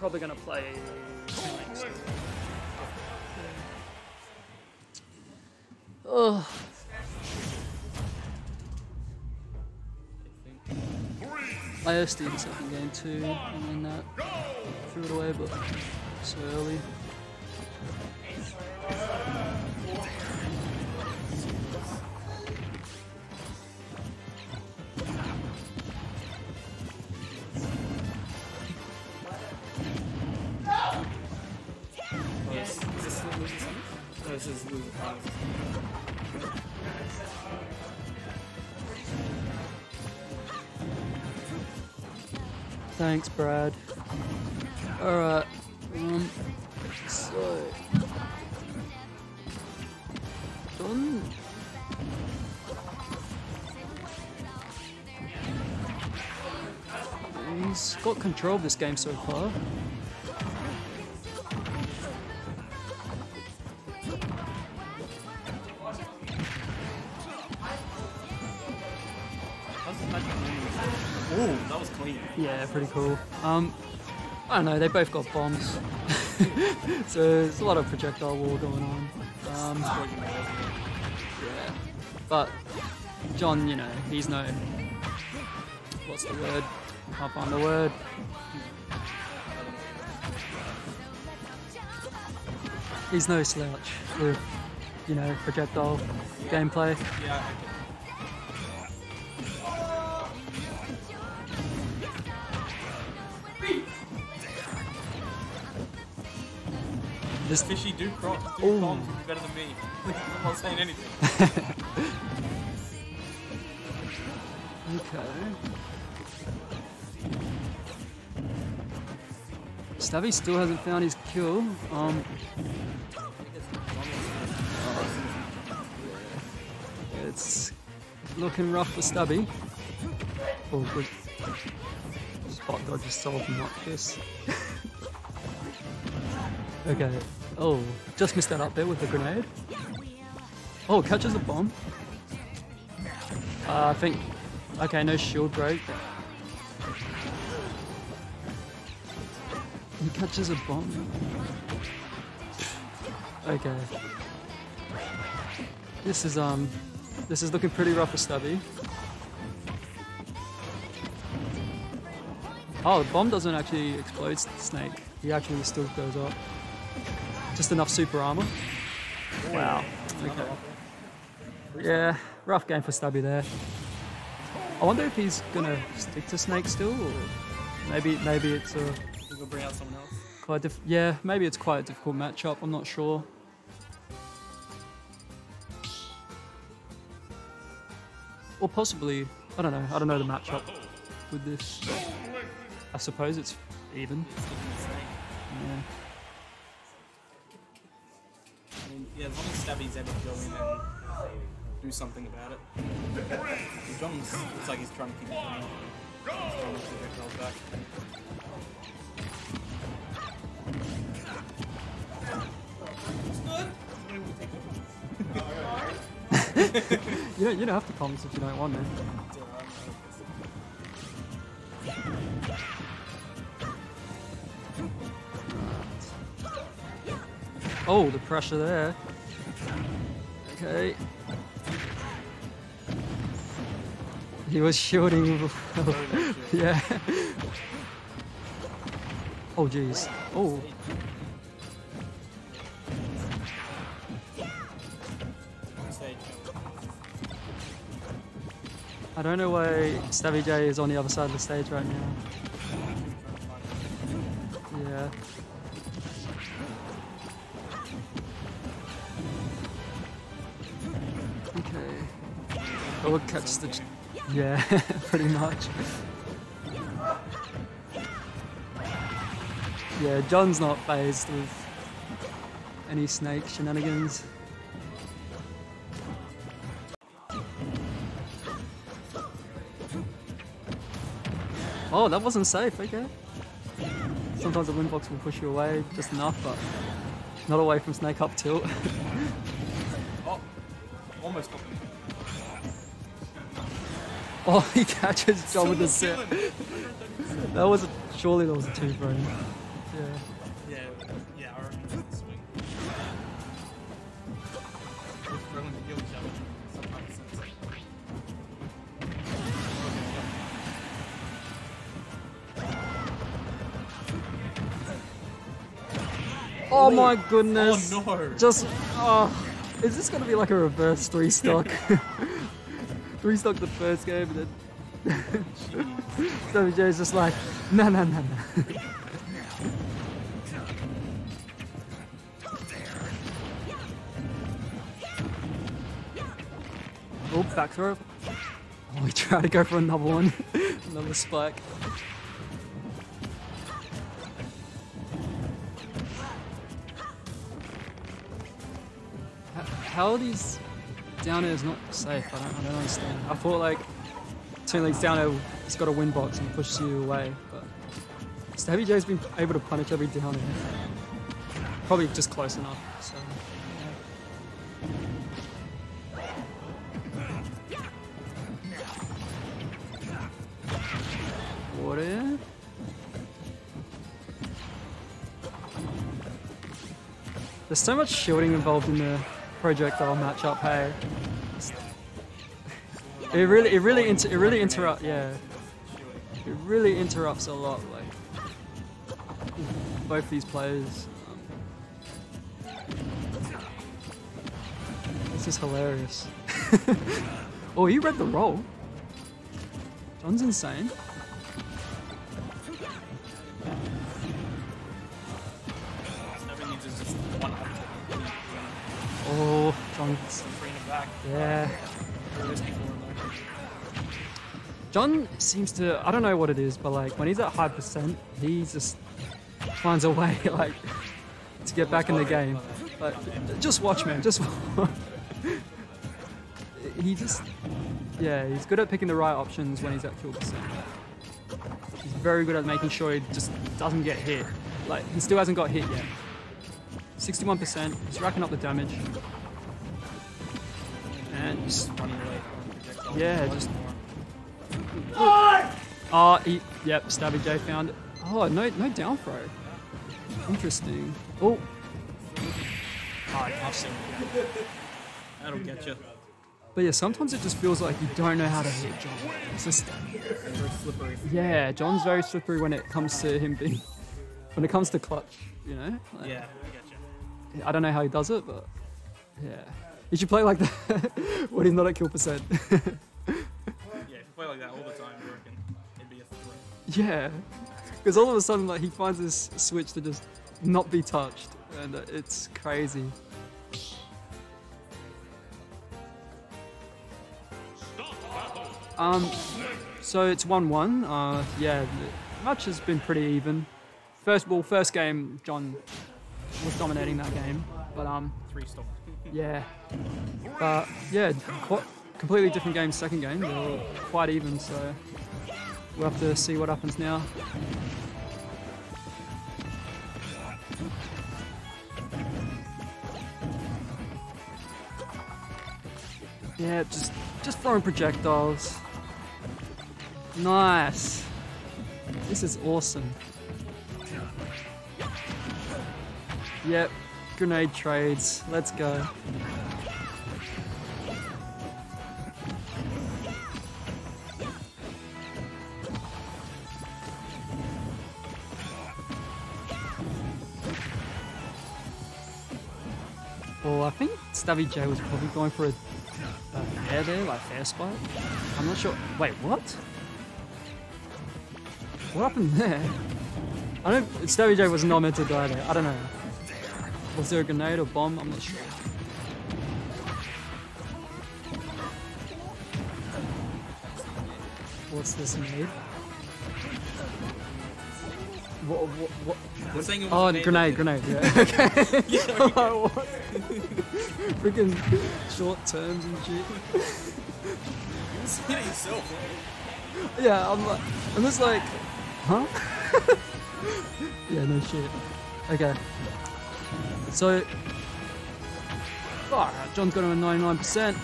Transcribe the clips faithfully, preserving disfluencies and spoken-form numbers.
probably going to play Toon Link still. Ugh. I O S D'd the second game too, and then that threw it away, but so early. Thanks, Brad. Alright. Um, so. Done. He's got control of this game so far. Yeah, pretty cool. Um, I don't know, they both got bombs. So there's a lot of projectile war going on. Um, yeah. But John, you know, he's no... What's the word? Can't find the word. He's no slouch with, you know, projectile gameplay. This fishy do crops, do Ooh. bombs would be better than me. I'm not saying anything. Okay. Stabby still hasn't found his kill. Um. It's looking rough for Stabby. Oh, good. Spot dodge is so obnoxious. Okay. Oh, just missed that up there with the grenade. Oh, catches the bomb. Uh, I think... Okay, no shield break. He catches a bomb. Okay. This is, um... This is looking pretty rough for Stabby. Oh, the bomb doesn't actually explode Snake. He actually still goes up. Just enough super armor. Wow. Okay. Yeah, rough game for Stabby there. I wonder if he's gonna stick to Snake still, or maybe maybe it's a. He'll bring out someone else. Quite diff yeah, maybe it's quite a difficult matchup. I'm not sure. Or possibly, I don't know. I don't know the matchup with this. I suppose it's even. Yeah. I mean, yeah, as long as Stabby's able to go in and do something about it. John's looks like he's trying to keep it going. you, don't, you don't have to promise if you don't want to. Oh, the pressure there. Okay. He was shielding before. Yeah. Oh, jeez. Oh. I don't know why StabbyJ is on the other side of the stage right now. Yeah. Oh, it catches the... Ch yeah, pretty much. Yeah, John's not phased with any Snake shenanigans. Oh, that wasn't safe, okay. Sometimes the windbox will push you away just enough, but not away from Snake up tilt. Oh, almost got me. Oh, he catches John with the set. That was a, surely that was a two frame. Yeah. Yeah, yeah, our swing. We're struggling to kill each other sometimes since. Oh, oh my goodness! Oh no! Just, oh, is this gonna be like a reverse three stock? Three stock the first game, and then StabbyJ is just like, no, no, no, no. Oh, back throw. Oh, we try to go for another one, another spike. How are these down airs not safe? I don't, I don't understand. I thought like Toon Link's down air has got a win box and pushes you away, but StabbyJ's been able to punish every down air. Probably just close enough. So. Water. There's so much shielding involved in the projectile matchup. Hey, it really, it really, inter it really interrupt. Yeah, it really interrupts a lot. Like both these players. Um, this is hilarious. Oh, you read the roll. John's insane. Oh, John's back. Yeah. John seems to, I don't know what it is, but like when he's at high percent, he just finds a way like to get back in the game. Like, just watch, man. Just watch. He just, yeah, he's good at picking the right options when he's at full percent. He's very good at making sure he just doesn't get hit. Like he still hasn't got hit yet. sixty-one percent, he's racking up the damage. And just running away from the projectile. Yeah, just. Oh, oh he, yep, StabbyJ found it. Oh, no, no down throw. Interesting. Oh. That'll get you. But yeah, sometimes it just feels like you don't know how to hit John. It's just. Very slippery. Yeah, John's very slippery when it comes to him being. When it comes to clutch, you know? Like, yeah. I don't know how he does it, but yeah. You should play like that when he's not at kill percent. Yeah, if you play like that all the time, you reckon it'd be a threat. Yeah, because all of a sudden like he finds this switch to just not be touched, and uh, it's crazy. Um, so it's one one. Uh, yeah, the match has been pretty even. First ball, first game, John was dominating that game, but um, three stop. Yeah, but uh, yeah, quite, completely different game. Second game, they were quite even, so we'll have to see what happens now. Yeah, just just throwing projectiles. Nice. This is awesome. Yep, grenade trades. Let's go. Oh, I think StabbyJ was probably going for a, a fair there, like fair spike. I'm not sure. Wait, what? What happened there? I don't. StabbyJ was not meant to die there. I don't know. Was there a grenade or bomb? I'm not sure. What's this made? What? What? What? what? It was oh, grenade, grenade. Yeah. Okay. Oh, what? Freaking short terms and shit. You just hit it yourself, right? Yeah, I'm like, I'm just like, huh? Yeah, no shit. Okay. So, oh, John's got him at ninety-nine percent.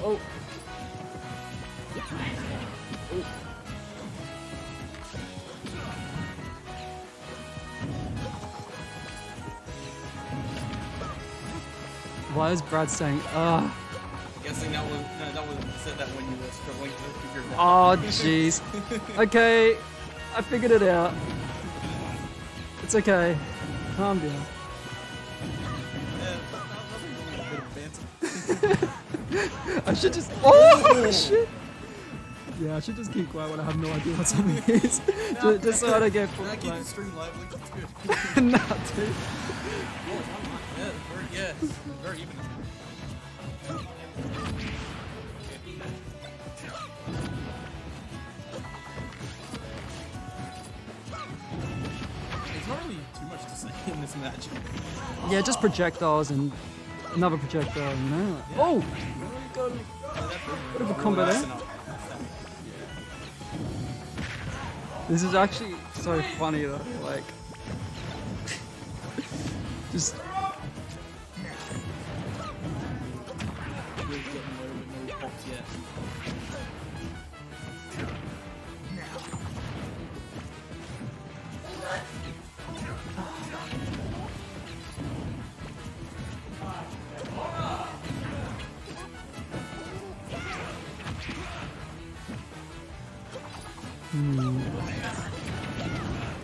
Oh. Oh. Why is Brad saying, ugh? I'm guessing that was, no, that was said that when you were struggling to figure it out. Oh, jeez. Okay, I figured it out. It's okay. Calm down. I should just. Oh shit! Yeah, I should just keep quiet when I have no idea what something is. No, just, just so I don't get full. Can I keep the stream lively? That's good. Nah, dude. Yeah, very, yes. Very even. There's not really too much to say in this match. Yeah, just projectiles and another projectile, you know? Yeah. Oh! What of a combo there. This is actually so funny though, like... just...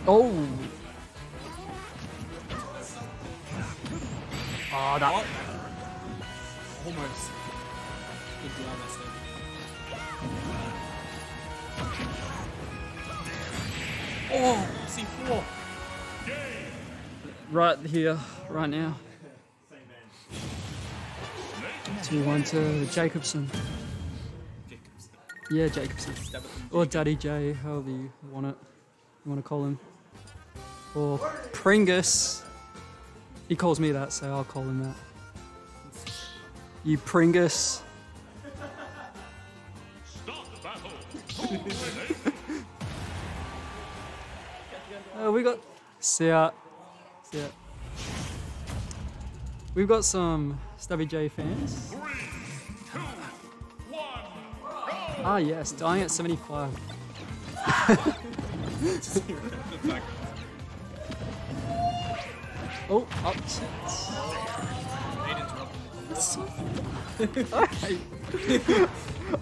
Oh! Oh, that... What? Almost. Good job, I said. Oh! C four! Right here, right now. two one to Jacobson. Jacobson. Yeah, Jacobson. Or Daddy J, however you want it. You want to call him. Or Pringus. He calls me that, so I'll call him that. You Pringus. Start the battle. Oh, we got. See ya. See ya. We've got some StabbyJ fans. Three, two, one, go. Ah, yes, dying at seventy-five. Oh, upset. I hate.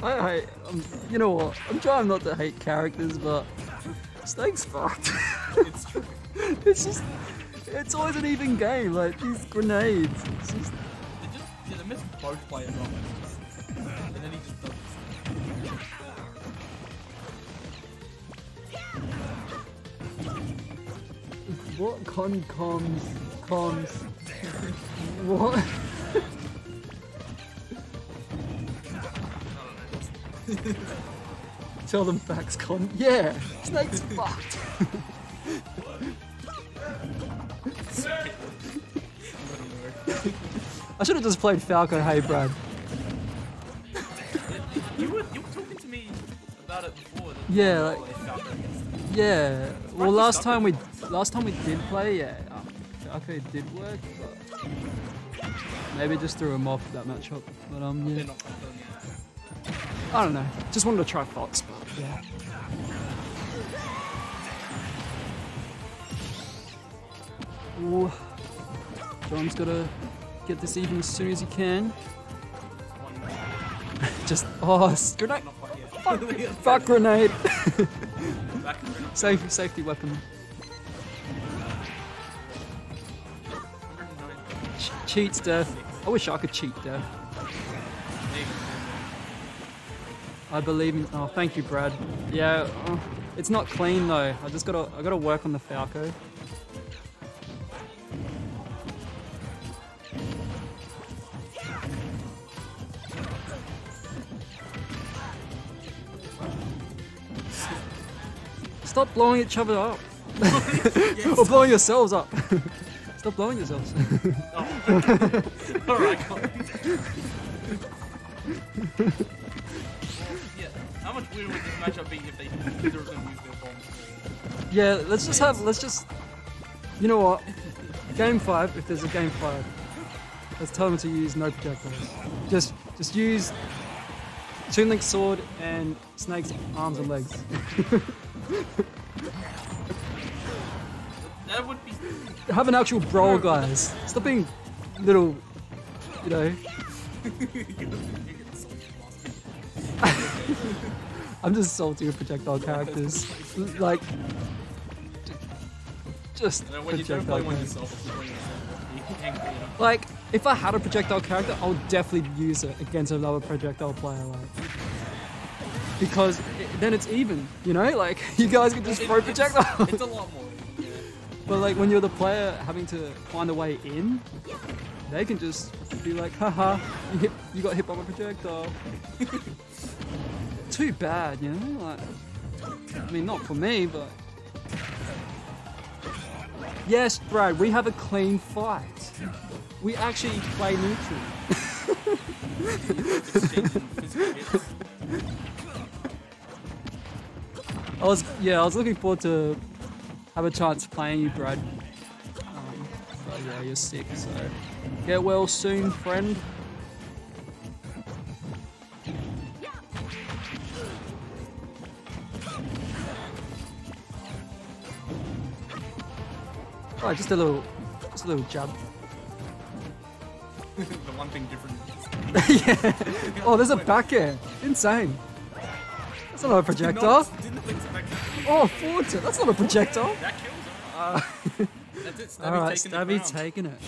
I hate. I'm, you know what? I'm trying not to hate characters, but Snake's fucked. It's true. It's just. It's always an even game. Like these grenades. It's just. They just. Yeah, they miss both players. And then he just does. What con coms coms? What? Tell them facts, con. Yeah, Snake's fucked. I should have just played Falco. Hey, Brad. You were you were talking to me about it before. Yeah, like, yeah. Well, last time we. Last time we did play, yeah, um, okay, it did work, but maybe just threw him off that matchup. But um, yeah. I don't know. Just wanted to try Fox, but yeah. Ooh, John's gotta get this even as soon as he can. Just oh, grenade! Fuck, fuck grenade! Safe, safety weapon. Cheats death. I wish I could cheat death. I believe in. Oh, thank you, Brad. Yeah, uh, it's not clean though. I just gotta. I gotta work on the Falco. Stop blowing each other up. Or blowing yourselves up. Stop blowing yourselves. Oh. Alright, yeah, how much weirder would this matchup be if they either of them used their bombs? Yeah, let's just have let's just you know what? Game five, if there's a game five, let's tell them to use no projectiles. Just just use Toon Link's sword and Snake's arms and legs. That would be. Have an actual brawl, guys. Stop being little you know. I'm just salty with projectile characters. Like, just and then when projectile you don't play characters. One yourself, you yourself, you angry, yeah. Like, if I had a projectile character, I would definitely use it against another projectile player. Like, because it, then it's even, you know. Like, you guys can just it, throw projectiles. It's, it's a lot more. Yeah. But like, when you're the player having to find a way in, they can just be like, haha, you, hit, you got hit by my projectile. Too bad, you know? Like, I mean, not for me, but... Yes, Brad, we have a clean fight. We actually play neutral. I was, yeah, I was looking forward to have a chance playing you, Brad. Um, but yeah, you're sick, so... Get well soon, friend. Alright, just a little, just a little jab. The one thing different. Yeah. Oh, there's a back air. Insane. That's not a projectile. Oh, forward. That's not a projectile. That kills him. Uh, That's it. Stabby, All right, taking, Stabby taking it.